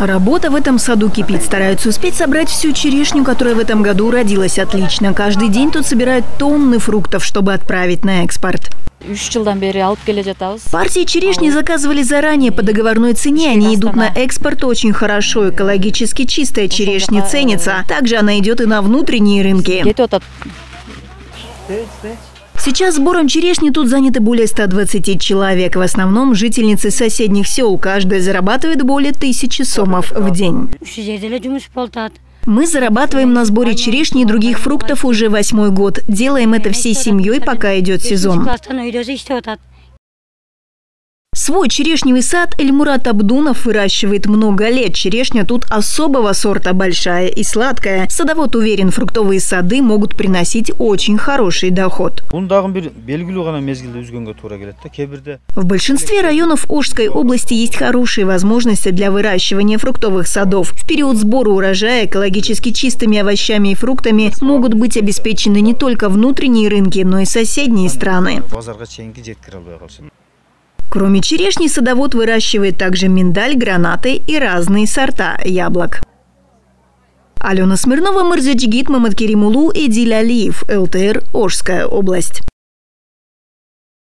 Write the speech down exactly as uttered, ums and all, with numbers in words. Работа в этом саду кипит. Стараются успеть собрать всю черешню, которая в этом году родилась отлично. Каждый день тут собирают тонны фруктов, чтобы отправить на экспорт. Партии черешни заказывали заранее по договорной цене. Они идут на экспорт очень хорошо. Экологически чистая черешня ценится. Также она идет и на внутренние рынки. Сейчас сбором черешни тут заняты более ста двадцати человек. В основном жительницы соседних сел. Каждая зарабатывает более тысячи сомов в день. Мы зарабатываем на сборе черешни и других фруктов уже восьмой год. Делаем это всей семьей, пока идет сезон. Свой черешневый сад Эльмурат Абдунов выращивает много лет. Черешня тут особого сорта, большая и сладкая. Садовод уверен, фруктовые сады могут приносить очень хороший доход. В большинстве районов Ошской области есть хорошие возможности для выращивания фруктовых садов. В период сбора урожая экологически чистыми овощами и фруктами могут быть обеспечены не только внутренние рынки, но и соседние страны. Кроме черешни, садовод выращивает также миндаль, гранаты и разные сорта яблок. Алена Смирнова, Марзджигитма, Маматкиримулу и Дилялиев, ЛТР, Ошская область.